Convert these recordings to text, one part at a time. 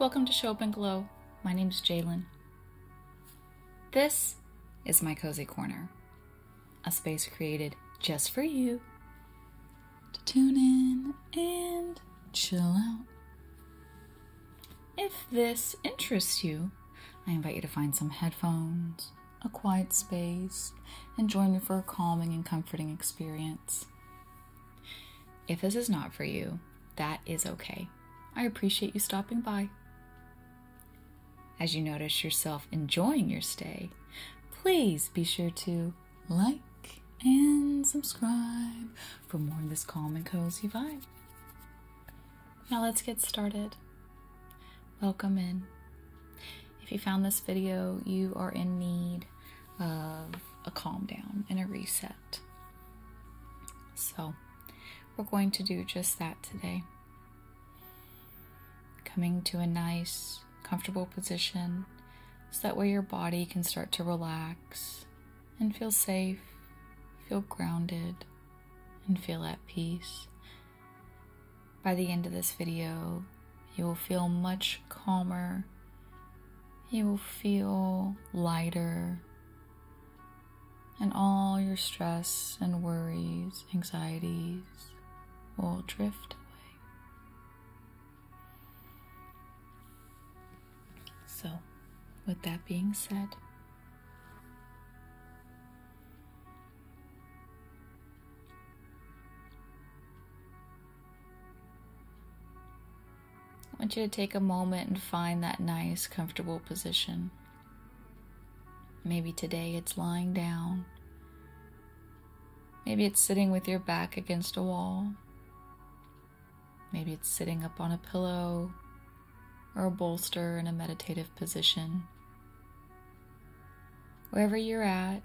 Welcome to Show Up and Glow. My name is Jaylen. This is my cozy corner, a space created just for you to tune in and chill out. If this interests you, I invite you to find some headphones, a quiet space, and join me for a calming and comforting experience. If this is not for you, that is okay. I appreciate you stopping by. As you notice yourself enjoying your stay, please be sure to like and subscribe for more of this calm and cozy vibe. Now let's get started. Welcome in. If you found this video, you are in need of a calm down and a reset. So we're going to do just that today. Coming to a nice, comfortable position so that way your body can start to relax and feel safe, feel grounded, and feel at peace. By the end of this video, you will feel much calmer, you will feel lighter, and all your stress and worries, anxieties will drift away. So, with that being said, I want you to take a moment and find that nice, comfortable position. Maybe today it's lying down. Maybe it's sitting with your back against a wall. Maybe it's sitting up on a pillow or a bolster in a meditative position. Wherever you're at,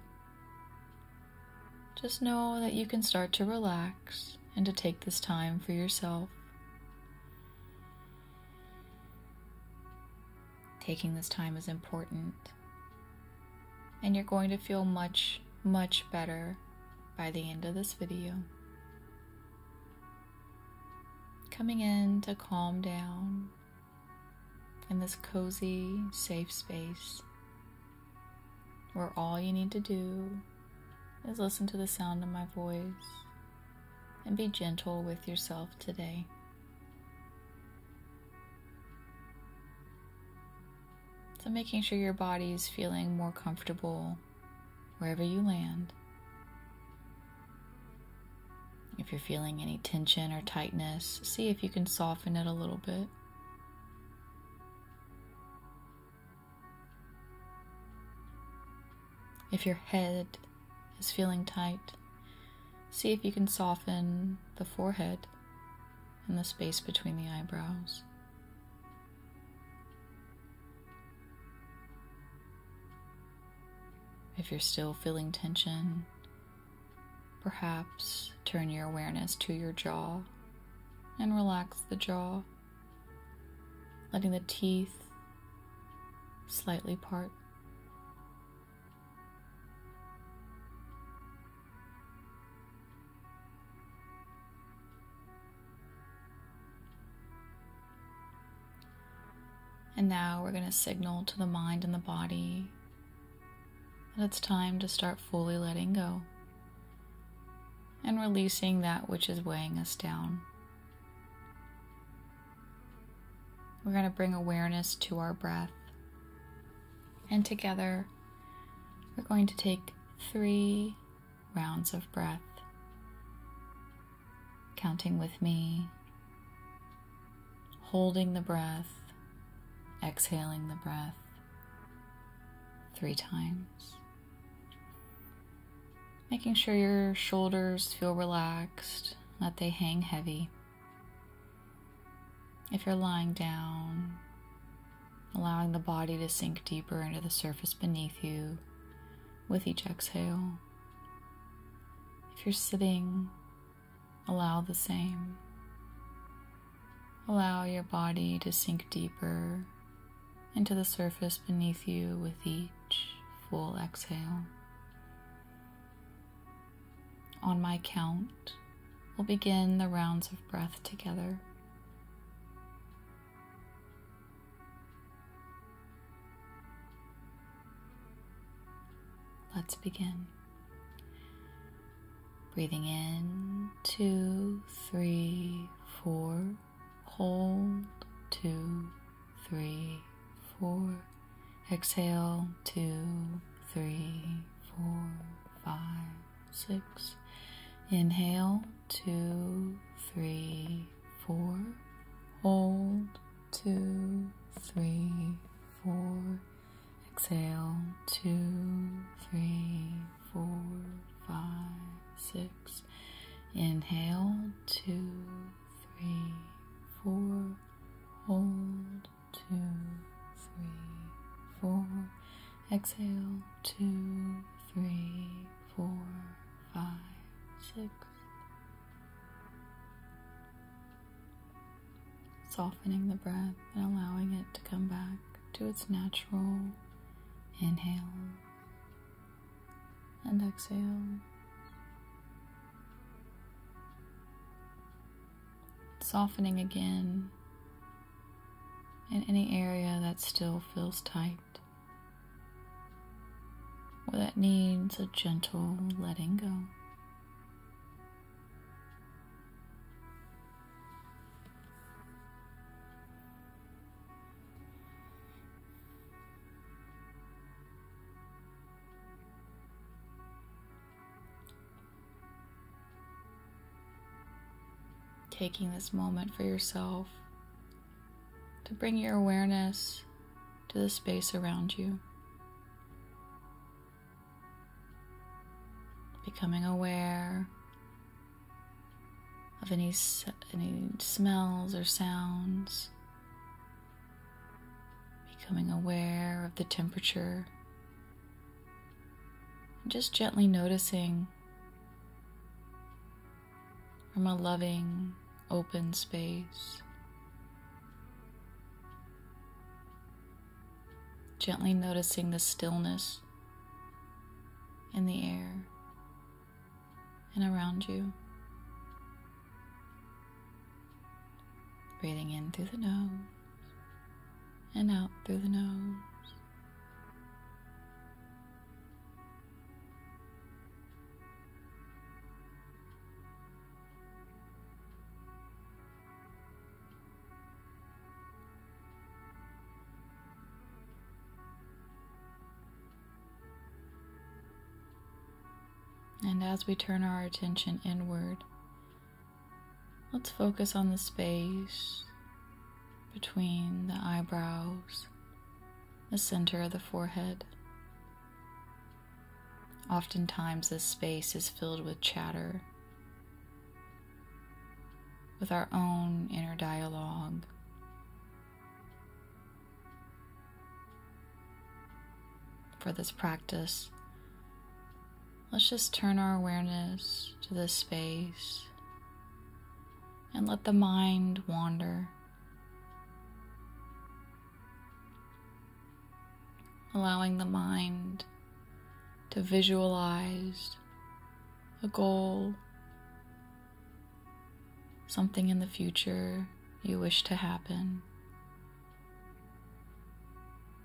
just know that you can start to relax and to take this time for yourself. Taking this time is important, and you're going to feel much, much better by the end of this video. Coming in to calm down in this cozy, safe space where all you need to do is listen to the sound of my voice and be gentle with yourself today. So making sure your body is feeling more comfortable wherever you land. If you're feeling any tension or tightness, see if you can soften it a little bit. If your head is feeling tight, see if you can soften the forehead and the space between the eyebrows. If you're still feeling tension, perhaps turn your awareness to your jaw and relax the jaw, letting the teeth slightly part. And now we're going to signal to the mind and the body that it's time to start fully letting go and releasing that which is weighing us down. We're going to bring awareness to our breath, and together we're going to take 3 rounds of breath, counting with me, holding the breath, exhaling the breath 3 times. Making sure your shoulders feel relaxed, that they hang heavy. If you're lying down, allowing the body to sink deeper into the surface beneath you with each exhale. If you're sitting, allow the same. Allow your body to sink deeper into the surface beneath you with each full exhale. On my count, we'll begin the rounds of breath together. Let's begin. Breathing in, 2, 3, 4. Hold, 2, 3, 4. Exhale, 2, 3, 4, 5, 6. Inhale, 2, 3, 4. Hold, 2, 3, 4. Exhale, 2, 3, 4, 5, 6. Inhale, 2, 3, 4. Hold, 2, 3, 4. Exhale, 2, 3, 4, 5, 6. Softening the breath and allowing it to come back to its natural inhale and exhale. Softening again in any area that still feels tight or that needs a gentle letting go. Taking this moment for yourself to bring your awareness to the space around you. Becoming aware of any smells or sounds. Becoming aware of the temperature. Just gently noticing from a loving, open space. Gently noticing the stillness in the air and around you. Breathing in through the nose and out through the nose. And as we turn our attention inward, let's focus on the space between the eyebrows, the center of the forehead. Oftentimes this space is filled with chatter, with our own inner dialogue. For this practice, let's just turn our awareness to this space and let the mind wander. Allowing the mind to visualize a goal, something in the future you wish to happen.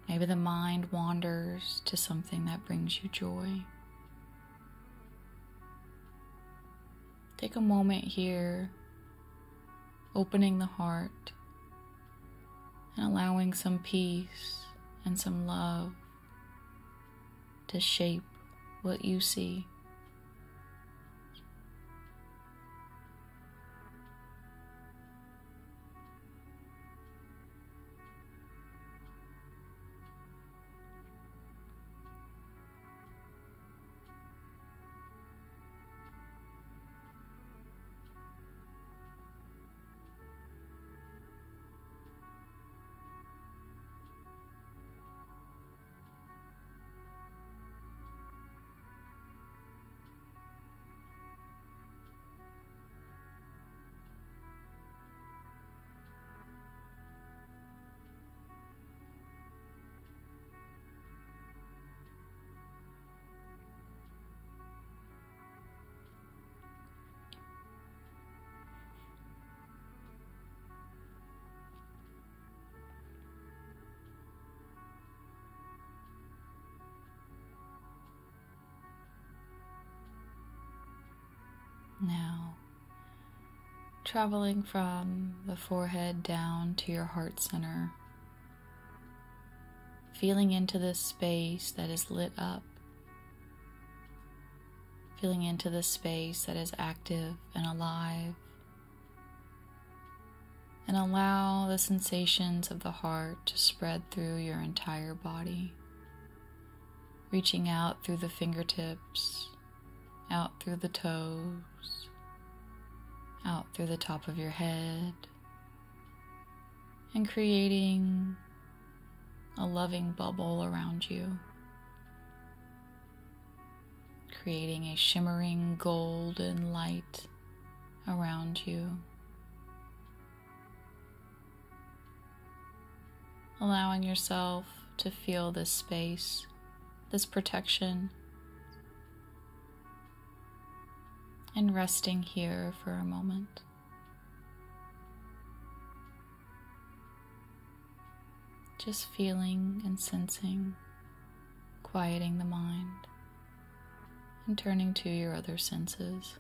Maybe the mind wanders to something that brings you joy. Take a moment here, opening the heart and allowing some peace and some love to shape what you see. Now, traveling from the forehead down to your heart center, feeling into this space that is lit up, feeling into this space that is active and alive, and allow the sensations of the heart to spread through your entire body, reaching out through the fingertips, out through the toes, out through the top of your head, and creating a loving bubble around you, creating a shimmering golden light around you, allowing yourself to feel this space, this protection, and resting here for a moment. Just feeling and sensing, quieting the mind, and turning to your other senses.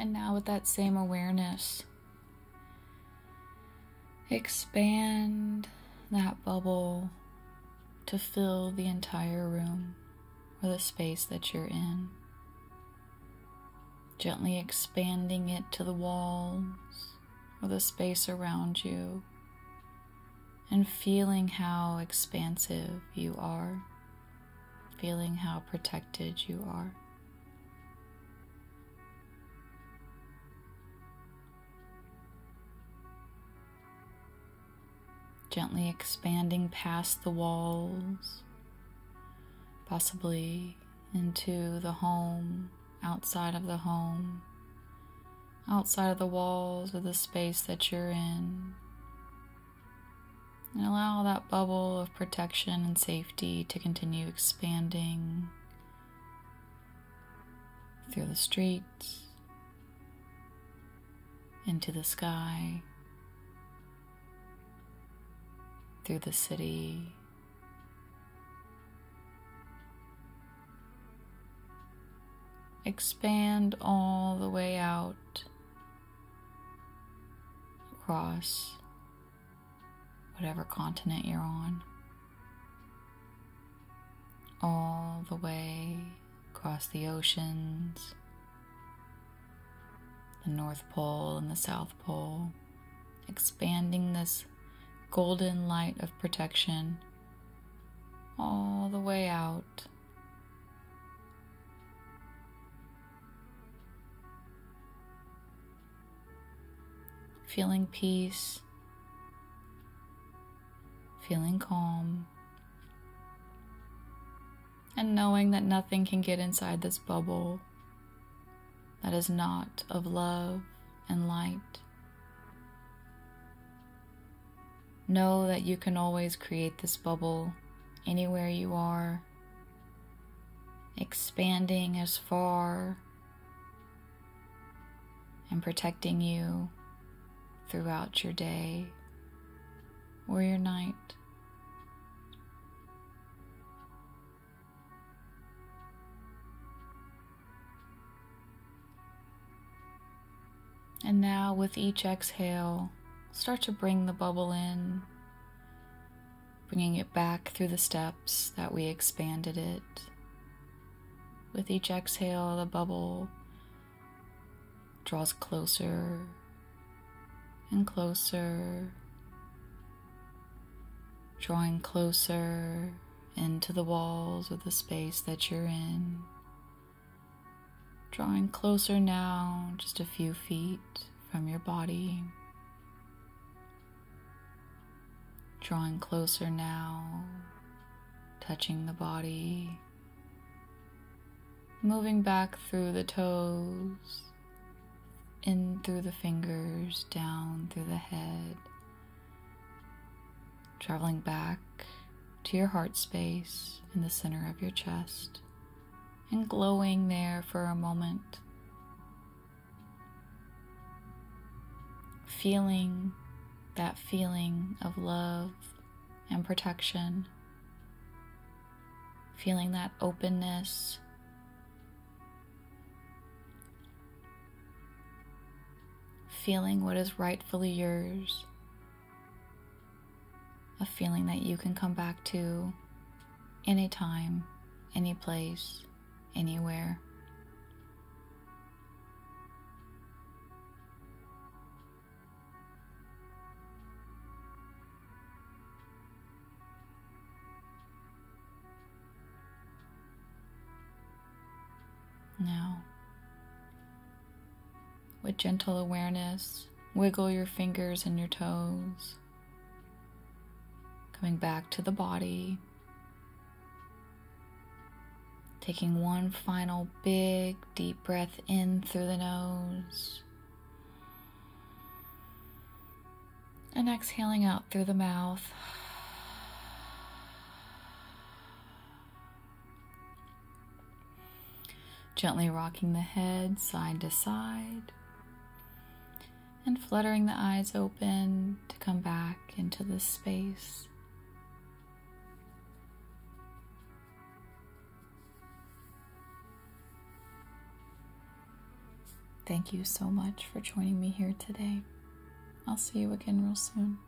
And now with that same awareness, expand that bubble to fill the entire room or the space that you're in, gently expanding it to the walls or the space around you, and feeling how expansive you are, feeling how protected you are. Gently expanding past the walls, possibly into the home, outside of the home, outside of the walls of the space that you're in. And allow that bubble of protection and safety to continue expanding through the streets, into the sky, through the city, expand all the way out across whatever continent you're on, all the way across the oceans, the North Pole and the South Pole, expanding this golden light of protection all the way out, feeling peace, feeling calm, and knowing that nothing can get inside this bubble that is not of love and light. Know that you can always create this bubble anywhere you are, expanding as far and protecting you throughout your day or your night. And now with each exhale, start to bring the bubble in, bringing it back through the steps that we expanded it. With each exhale, the bubble draws closer and closer, drawing closer into the walls of the space that you're in, drawing closer now, just a few feet from your body. Drawing closer now touching the body, moving back through the toes, in through the fingers, down through the head, traveling back to your heart space in the center of your chest and glowing there for a moment, feeling that feeling of love and protection, feeling that openness, feeling what is rightfully yours, a feeling that you can come back to anytime, any place, anywhere. Now, with gentle awareness, wiggle your fingers and your toes, coming back to the body, taking one final big deep breath in through the nose and exhaling out through the mouth. Gently rocking the head side to side and fluttering the eyes open to come back into this space. Thank you so much for joining me here today. I'll see you again real soon.